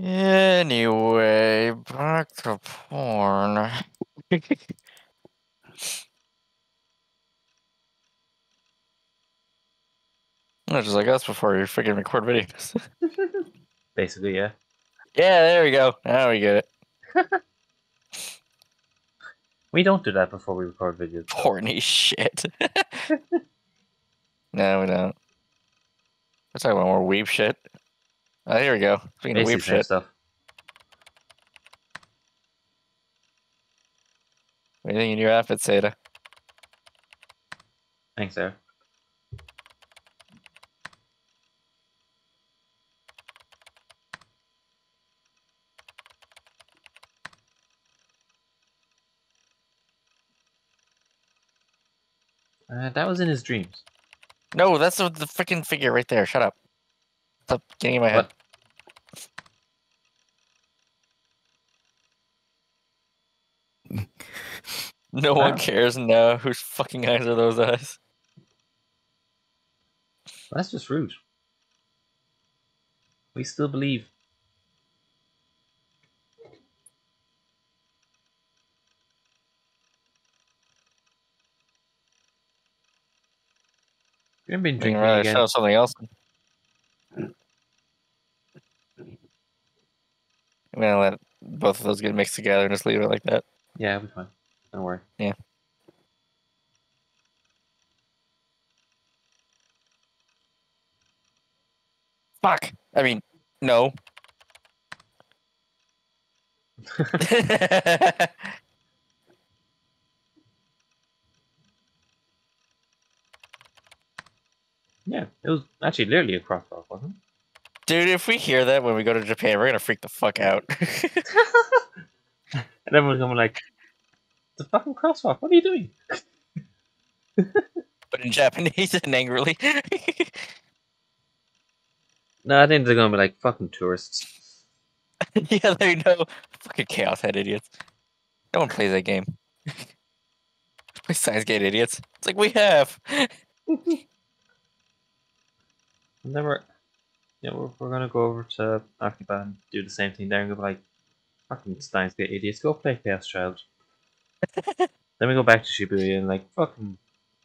Anyway, back to porn. Which is like that's before you freaking record videos. Basically, yeah. Yeah, there we go. Now we get it. We don't do that before we record videos. Horny shit. No, we don't. We're talking about more weeb shit. Oh, here we go. Speaking of weeb shit. Stuff. What do you think in your outfit, Seda? Thanks, Sarah. That was in his dreams. No, that's the freaking figure right there. Shut up. Stop getting in my head. No one cares now whose fucking eyes are those eyes. That's just rude. We still believe. You haven't been drinking again. Show something else. I'm gonna let both of those get mixed together and just leave it like that. Yeah, it'll be fine. Don't worry. Yeah. Fuck! I mean, no. Yeah, it was actually literally a crosswalk, wasn't it? Dude, if we hear that when we go to Japan, we're gonna freak the fuck out. And everyone's gonna be like, "The fucking crosswalk! What are you doing?" But in Japanese and angrily. No, I think they're gonna be like fucking tourists. Yeah, they know. Fucking Chaos Head idiots. No one plays that game. Play Science Gate idiots. It's like we have. And then we're gonna go over to Akiba and do the same thing there and go like, fucking Steins Gate idiots, go play Chaos Child. Then we go back to Shibuya and like, fucking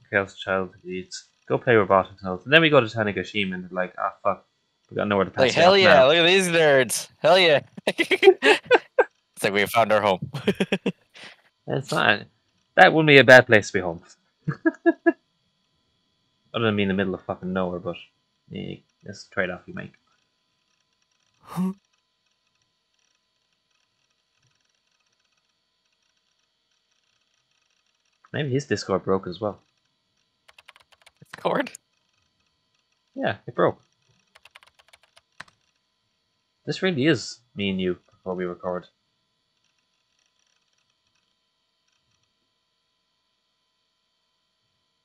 Chaos Child idiots, go play Robotics Notes. And then we go to Tanigashima and like, ah fuck, we got nowhere to pass. Like hell yeah, now. Look at these nerds, hell yeah. It's like we have found our home. That's fine. That wouldn't be a bad place to be home. Other than being in the middle of fucking nowhere, but. Yeah, that's the trade-off you make. Huh? Maybe his Discord broke as well. Discord? Yeah, it broke. This really is me and you before we record.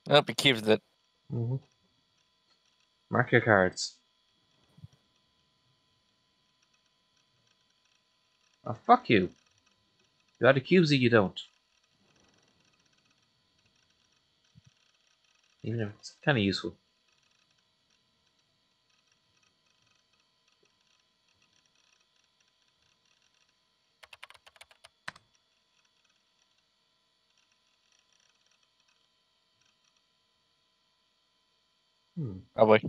I hope he keeps it. Mm-hmm. Mark your cards. Oh, fuck you. You had a QZ, you don't. Even if it's kind of useful. Probably.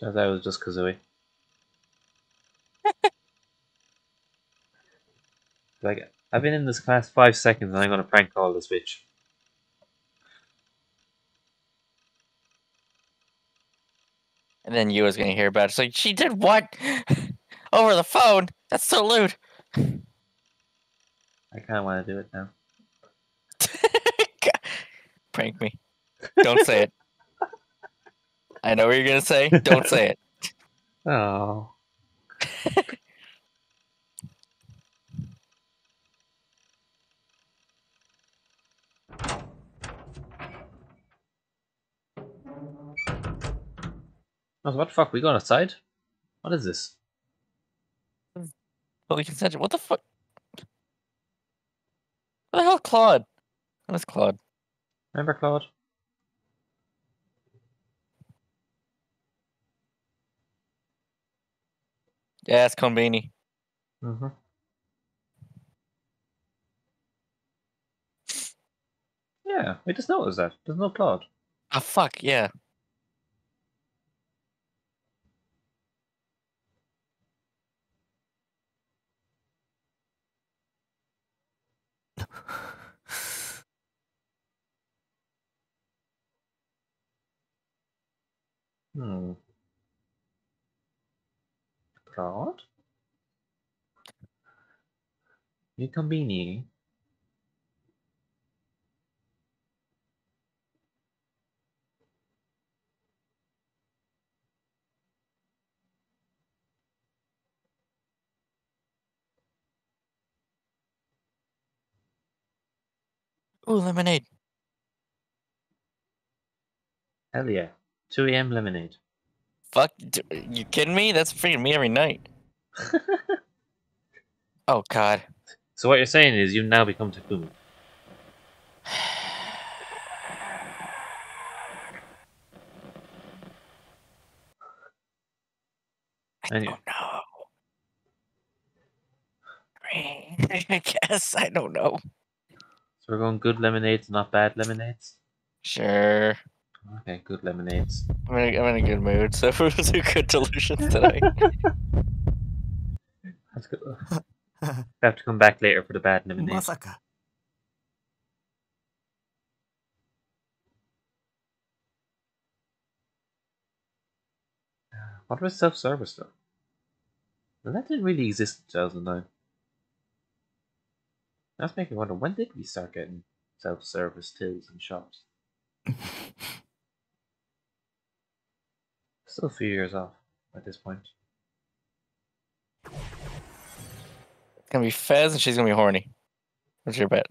Turns out it was just Kazooie. Like, I've been in this class 5 seconds and I'm gonna prank call this bitch. And then you was gonna hear about it. It's like, she did what? Over the phone? That's so lewd. I kind of want to do it now. Prank me. Don't say it. I know what you're going to say. Don't say it. Oh. Oh, what the fuck? We going outside? What is this? Well, we can send it. What the fuck? What the hell, Claude? What is Claude? Remember Claude? Yeah, it's convenient. Mm-hmm. Yeah, we just noticed that. There's no Claude. Oh, fuck, yeah. Claude? Inconvenient. Ooh, lemonade. Hell yeah. 2 a.m. lemonade. Fuck, you kidding me? That's freaking me every night. Oh, God. So what you're saying is you now become Takumi. I don't know. I guess, I don't know. We're going good lemonades, not bad lemonades? Sure. Okay, good lemonades. I'm in a good mood, so we'll do good delusions tonight. That's good. We have to come back later for the bad lemonade. Masaka. What was self-service though? Well, that didn't really exist in 2009. That's making me wonder, when did we start getting self-service tills and shops? Still a few years off at this point. It's gonna be Fez and she's gonna be horny. What's your bet?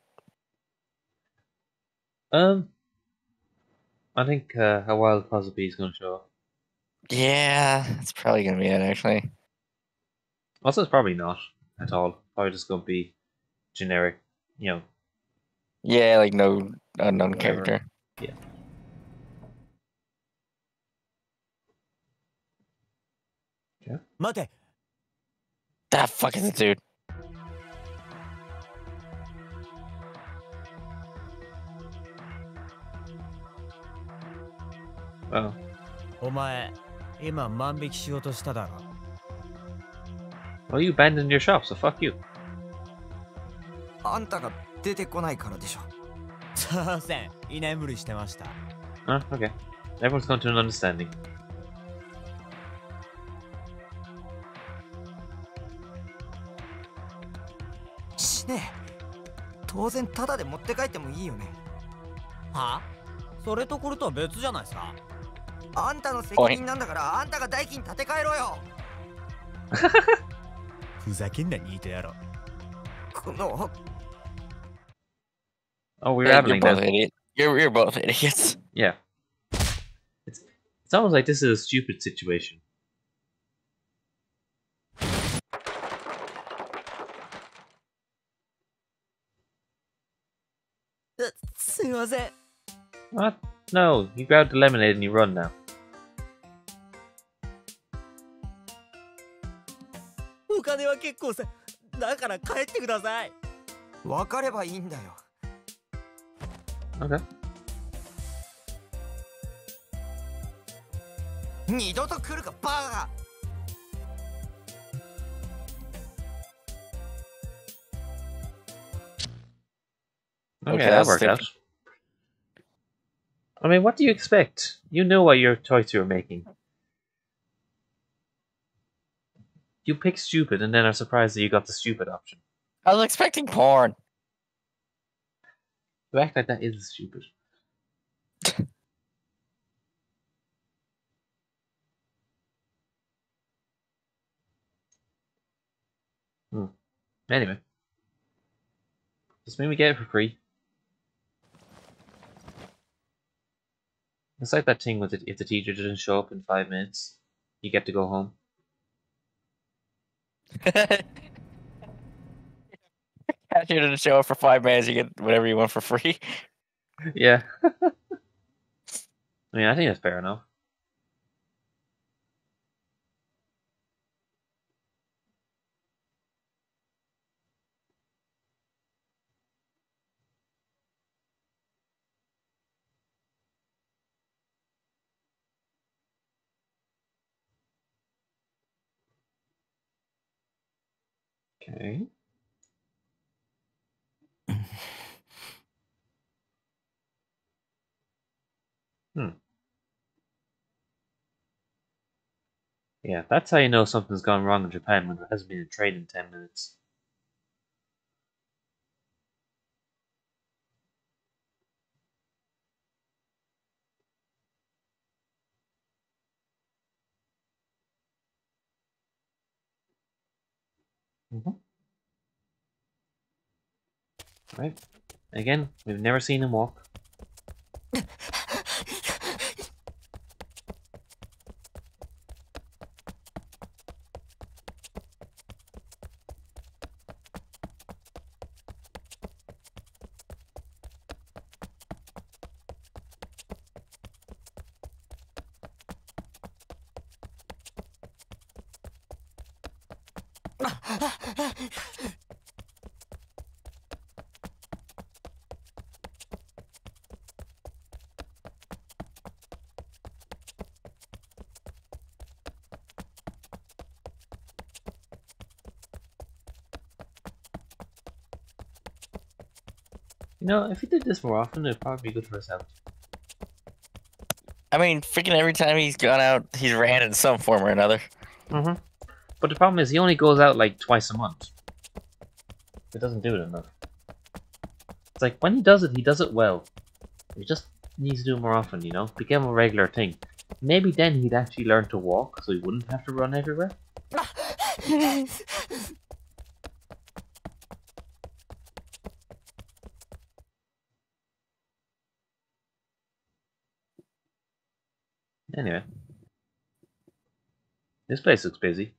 I think a wild Kazooie is gonna show up. Yeah, it's probably gonna be it actually. Also, it's probably not at all. Probably just gonna be generic, you know. Yeah, like no unknown character. Yeah. Yeah. Mate. That fucking dude. Wow. Well, you abandoned your shop, so fuck you. Okay. Everyone's come to an understanding. Oh, we're having that. You're both idiots. Yeah. It's almost like this is a stupid situation. What? No, you grab the lemonade and you run now. Okay. Okay, that worked out. I mean, what do you expect? You know what your choice you were making. You pick stupid and then are surprised that you got the stupid option. I was expecting porn. You act like that is stupid. Anyway. Just mean we get it for free. It's like that thing with it, if the teacher didn't show up in 5 minutes, you get to go home. If you didn't show up for 5 minutes, you get whatever you want for free. Yeah. I mean, I think that's fair enough. Okay. Yeah, that's how you know something's gone wrong in Japan when there hasn't been a trade in 10 minutes. Right. Again, we've never seen him walk. No, if he did this more often, it'd probably be good for his health. I mean, freaking every time he's gone out, he's ran in some form or another. But the problem is, he only goes out like twice a month. He doesn't do it enough. It's like, when he does it well. He just needs to do it more often, you know? Become a regular thing. Maybe then he'd actually learn to walk, so he wouldn't have to run everywhere. Anyway, this place looks busy.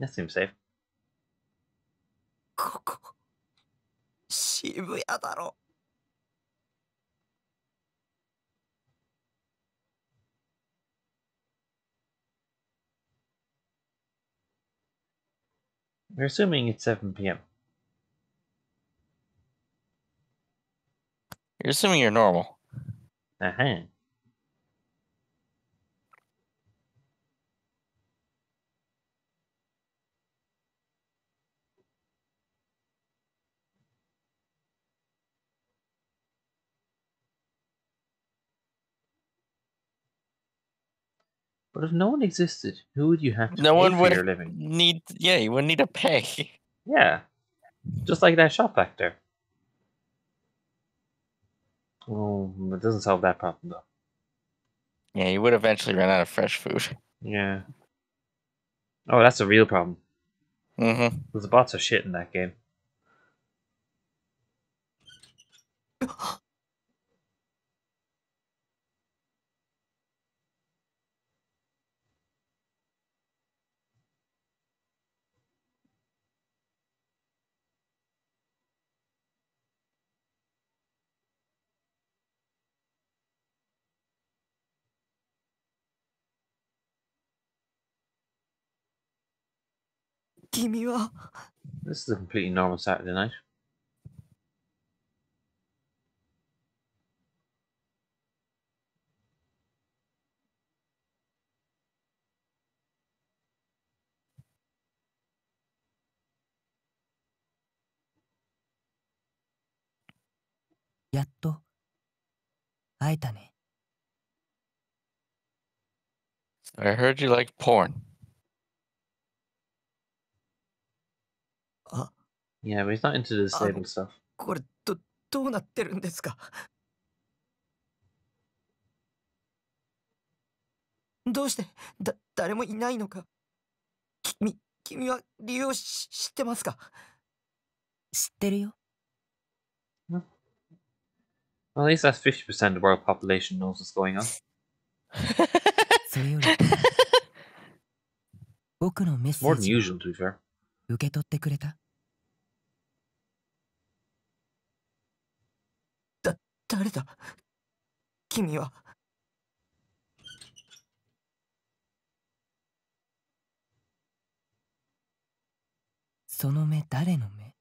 That seems safe. Shibuya だろ。We're assuming it's 7 PM. You're assuming you're normal. But if no one existed, who would you have to pay for your living? Yeah, you wouldn't need to pay. Yeah. Just like that shop back there. Oh, it doesn't solve that problem, though. Yeah, you would eventually run out of fresh food. Yeah. Oh, that's a real problem. Because the bots are shit in that game. This is a completely normal Saturday night. I heard you like porn. Yeah, but he's not into this disabled stuff. Well, at least that's 50% of the world population knows what's going on. More than usual, to be fair. その目誰の目?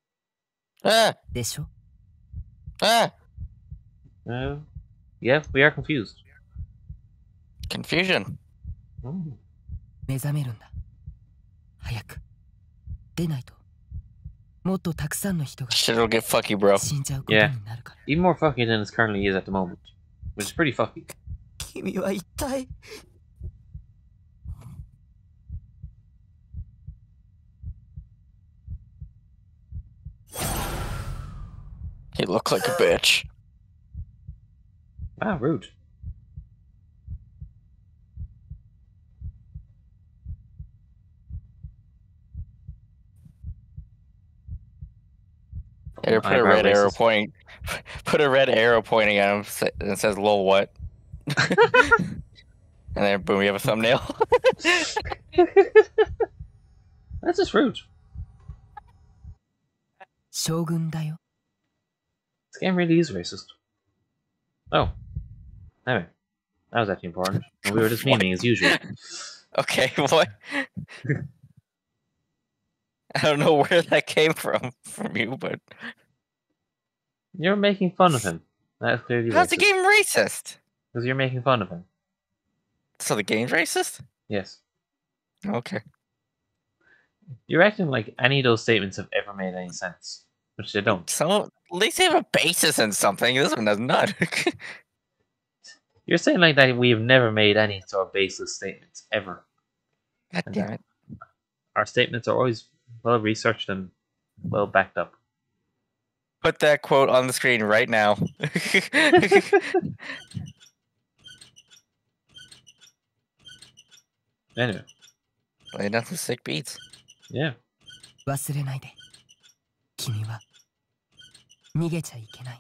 でしょ? Yeah, we are confused. Confusion. 目覚めるんだ。早く。出ないと。もっとたくさんの人が。Shit will get fucky, bro. Yeah. Even more fucky than it currently is at the moment, which is pretty fucky. 君は一体。He looked like a bitch. Ah, rude. Yeah, put a red arrow point. Put a red arrow pointing at him and says "lol what," and then boom, we have a thumbnail. That's just rude. Shogun dayo. This game really is racist. Oh, anyway, that was actually important. We were just memeing as usual. Okay, what? I don't know where that came from you, but you're making fun of him. That's clearly racist. How's the game racist? Because you're making fun of him. So the game's racist? Yes. Okay. You're acting like any of those statements have ever made any sense. Which they don't. So at least they have a basis in something. This one does not. You're saying like that we have never made any sort of baseless statements ever. God damn it. Our statements are always well researched and well backed up. Put that quote on the screen right now. Anyway. Play nothing sick beats. Yeah. 忘れないで。君は逃げちゃいけない。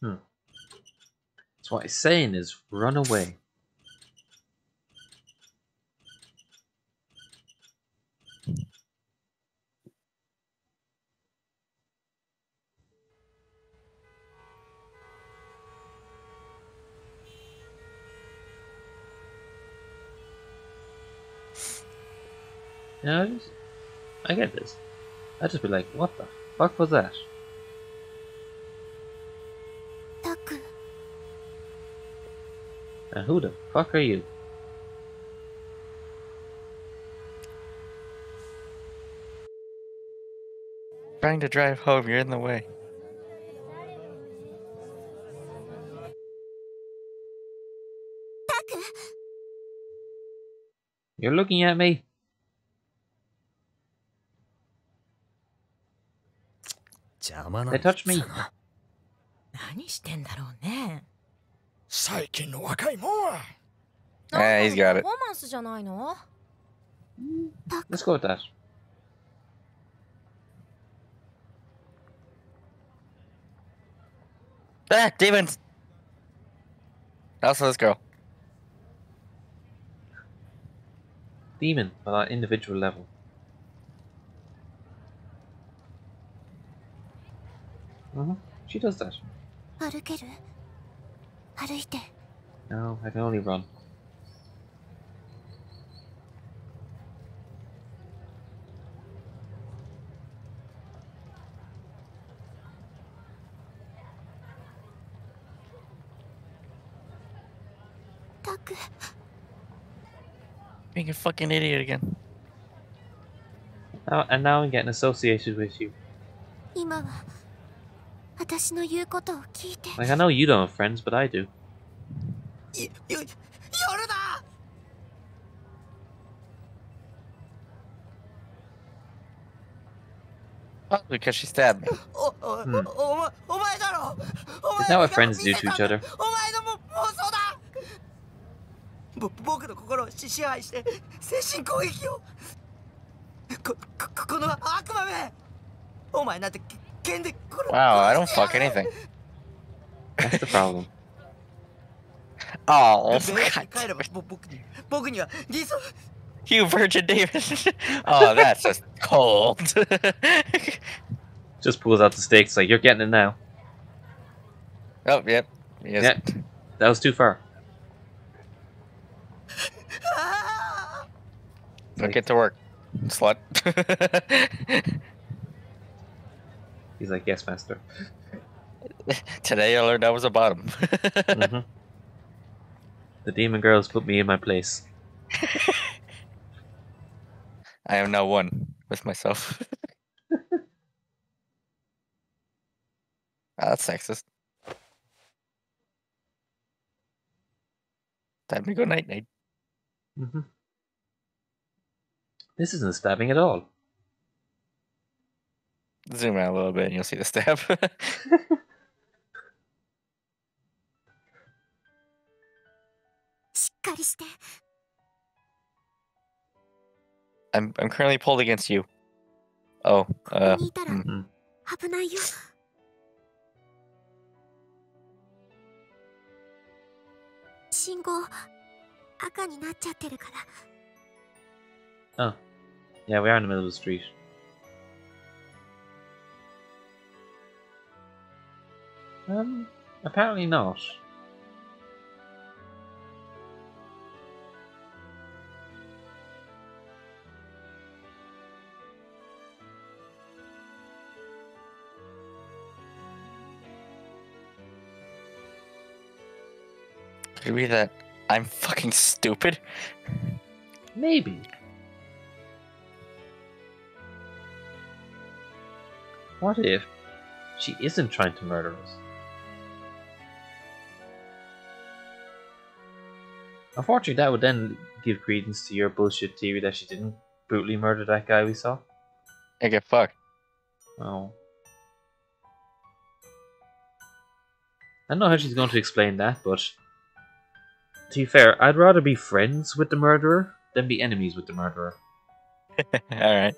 Hmm. So what he's saying is run away. You know, I get this. I'd just be like, what the fuck was that? Taku. Now who the fuck are you? Trying to drive home, you're in the way. Taku. You're looking at me. They touched me. Yeah, he's got it. Let's go with that. Ah, demons! Also, this girl. Demon on our individual level. She does that. No, I can only run. Being a fucking idiot again. Oh, and now I'm getting associated with you. Like, I know you don't have friends, but I do. Oh, because she stabbed me. It's not what friends do to each other. Wow, I don't fuck anything. That's the problem. Oh, God. You virgin David. Oh, that's just cold. Just pulls out the stakes like, you're getting it now. Oh, yep. Yes. Yep. That was too far. Let's get to work. Slut. He's like, yes, master. Today I learned I was a bottom. Mm-hmm. The demon girls put me in my place. I am now one with myself. That's sexist. Time to go night-night. Mm-hmm. This isn't stabbing at all. Zoom out a little bit and you'll see the stab. I'm currently pulled against you. Oh, mm-hmm. Oh. Yeah, we are in the middle of the street. Apparently not. Could be that I'm fucking stupid. Maybe. What if she isn't trying to murder us? Unfortunately, that would then give credence to your bullshit theory that she didn't brutally murder that guy we saw. I get fucked. Oh. I don't know how she's going to explain that, but... To be fair, I'd rather be friends with the murderer than be enemies with the murderer. Alright.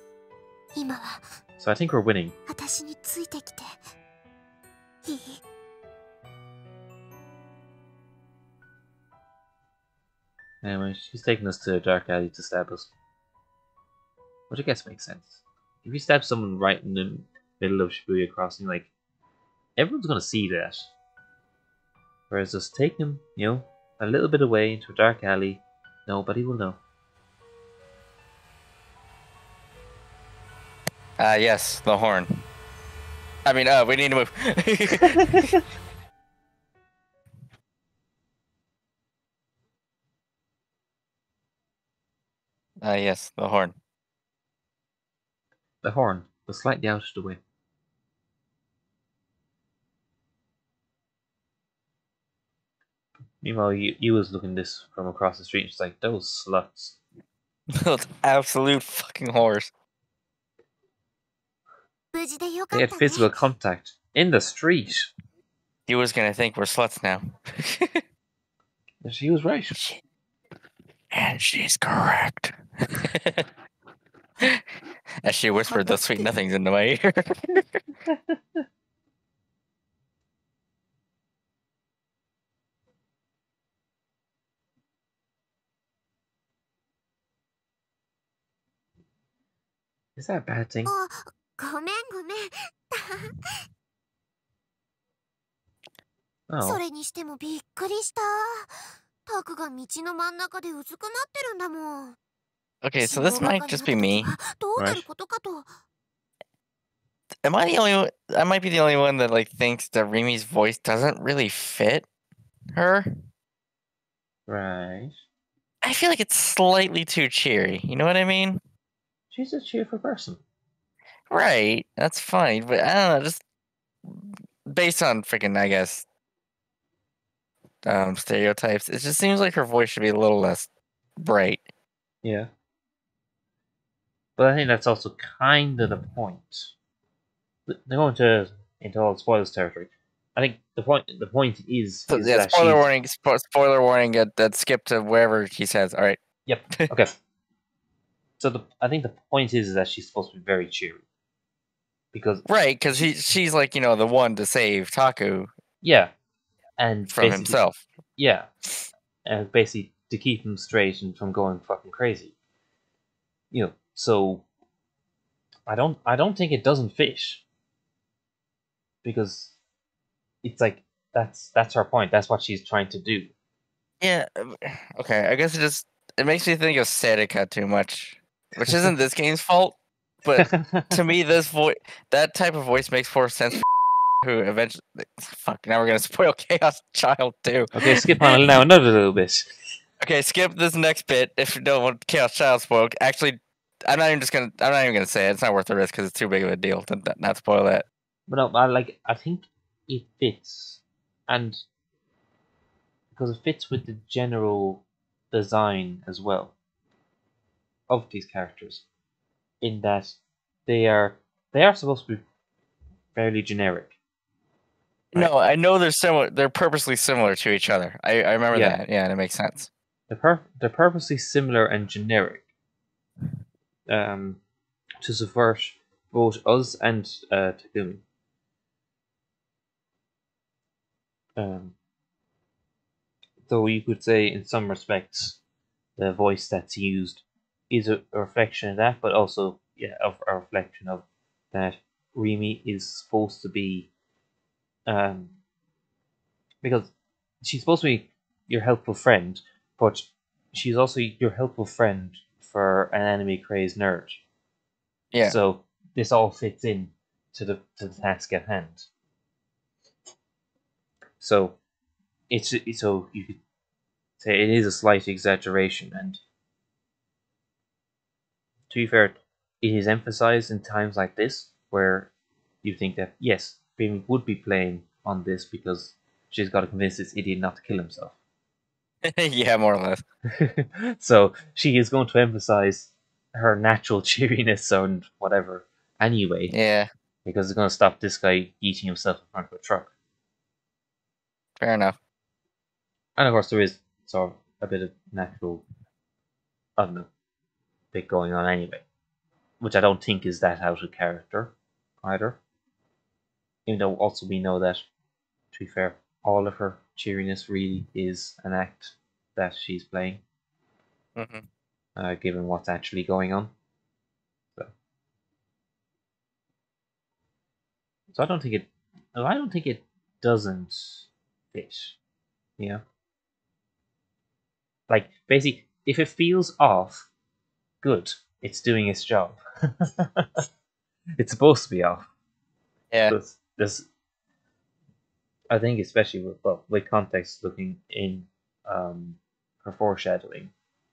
So I think we're winning. Anyway, she's taking us to a dark alley to stab us. Which I guess makes sense. If you stab someone right in the middle of Shibuya Crossing, like, everyone's gonna see that. Whereas us taking them, you know, a little bit away into a dark alley, nobody will know. Ah, yes, the horn. I mean, we need to move. Ah, yes, the horn. The horn was slightly out of the way. Meanwhile, you was looking this from across the street, and she's like, those sluts. Those absolute fucking whores. They had physical contact in the street. You was gonna think we're sluts now. And she was right. And she's correct. As she whispered those sweet nothings into my ear. Is that a bad thing? Oh. Okay, so this might just be me. Right. Am I the only one? I might be the only one that, like, thinks that Rimi's voice doesn't really fit her. Right. I feel like it's slightly too cheery. You know what I mean? She's a cheerful person. Right, that's fine, but I don't know, just based on freaking, I guess, stereotypes, it just seems like her voice should be a little less bright. Yeah. But I think that's also kind of the point. They're going into all spoilers territory. I think the point is... So, is yeah, that spoiler warning, that skip to wherever she says, alright. Yep, okay. So I think the point is that she's supposed to be very cheery, because because she's like, you know, the one to save Taku. Yeah, and from himself. Yeah, and basically to keep him straight and from going fucking crazy. You know, so I don't think it doesn't fit, because it's like that's her point. That's what she's trying to do. Yeah. Okay. I guess it makes me think of Serika too much. Which isn't this game's fault, but to me, this that type of voice makes more sense for who eventually... Fuck, now we're going to spoil Chaos Child 2. Okay, skip on now another little bit. Okay, skip this next bit if you don't want Chaos Child spoiled. Actually, I'm not even gonna say it. It's not worth the risk because it's too big of a deal to not spoil that. But no, I think it fits, and because it fits with the general design as well of these characters, in that they are supposed to be fairly generic. Right? No, I know they're similar. They're purposely similar to each other. I remember that. Yeah, and it makes sense. They're purposely similar and generic. To subvert both us and Takumi. Though you could say, in some respects, the voice that's used is a reflection of that, but also, yeah, of a reflection of that Rimi is supposed to be, because she's supposed to be your helpful friend, but she's also your helpful friend for an anime-crazed nerd. Yeah. So this all fits in to the task at hand. So so you could say it is a slight exaggeration, and to be fair, it is emphasized in times like this where you think that yes, Rimi would be playing on this because she's got to convince this idiot not to kill himself. Yeah, more or less. So she is going to emphasize her natural cheeriness and whatever anyway. Yeah. Because it's going to stop this guy eating himself in front of a truck. Fair enough. And of course there is sort of a bit of natural, I don't know, bit going on anyway. Which I don't think is that out of character either. Even though also we know that, to be fair, all of her cheeriness really is an act that she's playing, given what's actually going on. So I don't think it. I don't think it doesn't fit. You know, like basically, if it feels off, good. It's doing its job. It's supposed to be off. Yeah. There's I think especially with context looking in her foreshadowing,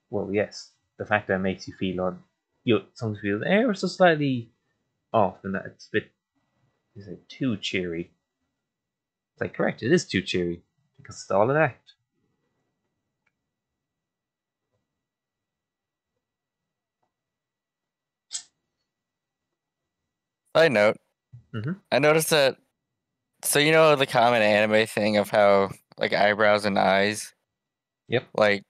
well, yes, the fact that it makes you feel on, you sometimes feel the air is so slightly off and that it's a bit, is it too cheery? It's like, correct, it is too cheery because it's all an act. Side note, I noticed that. So you know the common anime thing of how like eyebrows and eyes, yep. Like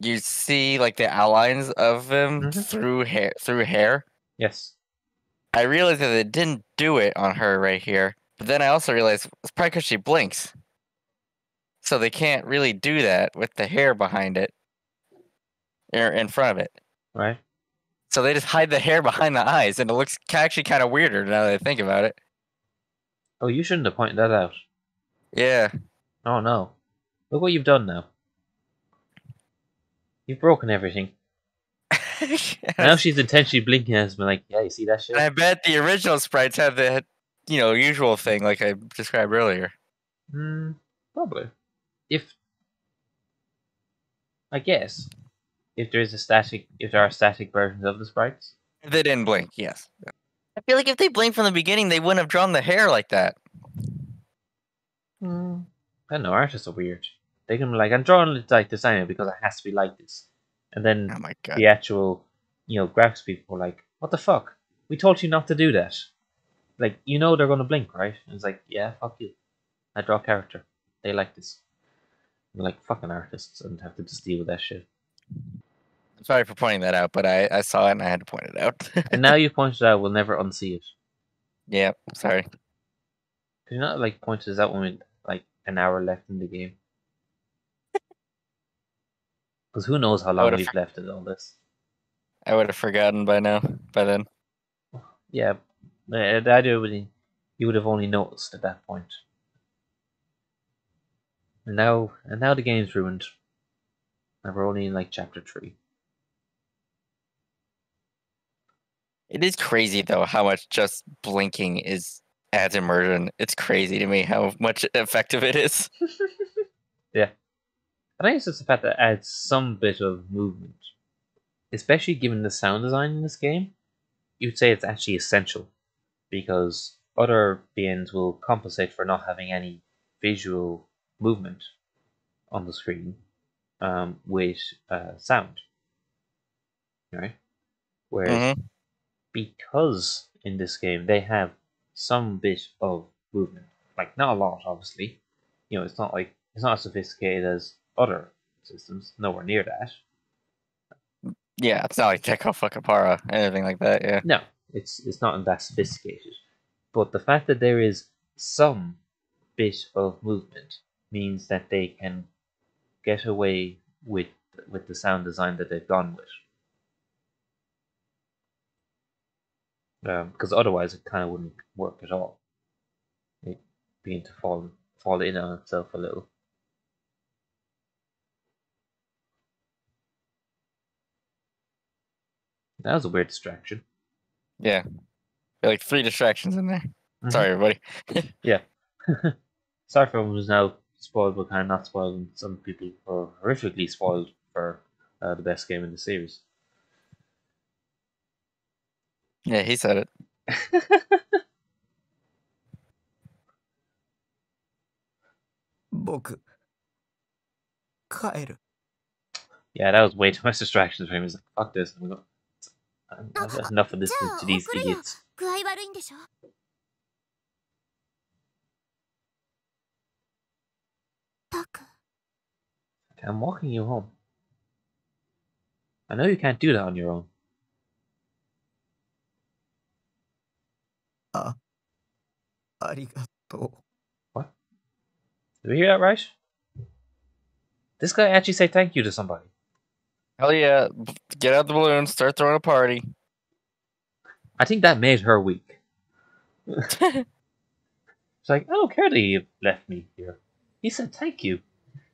you see like the outlines of them through hair. Yes. I realized that they didn't do it on her right here, but then I also realized it's probably because she blinks, so they can't really do that with the hair behind it or in front of it. Right. So they just hide the hair behind the eyes, and it looks actually kind of weirder now that I think about it. Oh, you shouldn't have pointed that out. Yeah. Oh no. Look what you've done now. You've broken everything. Yes. Now she's intentionally blinking at us and be like, yeah, you see that shit? And I bet the original sprites have the, you know, usual thing like I described earlier. Hmm, probably. I guess. If there are static versions of the sprites. They didn't blink, yes. I feel like if they blinked from the beginning, they wouldn't have drawn the hair like that. I don't know, artists are weird. They can be like, I'm drawing it like this anime because it has to be like this. And then oh my God, the actual, you know, graphics people are like, what the fuck? We told you not to do that. Like, you know they're going to blink, right? And it's like, yeah, fuck you. I draw character. They like this. And like, fucking artists and have to just deal with that shit. I'm sorry for pointing that out, but I saw it and I had to point it out. And now you pointed it out, we'll never unsee it. Yeah, sorry. Could you not like point us out when we like an hour left in the game? Because who knows how long we've left in all this? I would have forgotten by then. Yeah, the idea would be you would have only noticed at that point. And now the game's ruined. And we're only in like chapter 3. It is crazy, though, how much just blinking is adds immersion. It's crazy to me how much effective it is. Yeah. I think it's just the fact that it adds some bit of movement. Especially given the sound design in this game, you'd say it's actually essential, because other beings will compensate for not having any visual movement on the screen with sound. Right? Whereas, because in this game they have some bit of movement. Like, not a lot, obviously. You know, it's not like, it's not as sophisticated as other systems, nowhere near that. Yeah, it's not like Dekko Fukapara, anything like that, yeah. No, it's not that sophisticated. But the fact that there is some bit of movement means that they can get away with the sound design that they've gone with. Because otherwise it kind of wouldn't work at all. It'd begin to fall in on itself a little. That was a weird distraction. Yeah. Like 3 distractions in there. Sorry, everybody. Yeah. Sorry for everyone who's now spoiled, but kind of not spoiled, and some people are horrifically spoiled for the best game in the series. Yeah, he said it. Yeah, that was way too much distractions for him. He's like, fuck this. I've got enough of listening to these idiots. Okay, I'm walking you home. I know you can't do that on your own. What? Did we hear that right? This guy actually say thank you to somebody. Hell yeah. Get out the balloon, start throwing a party. I think that made her weak. She's like, I don't care that he left me here. He said thank you.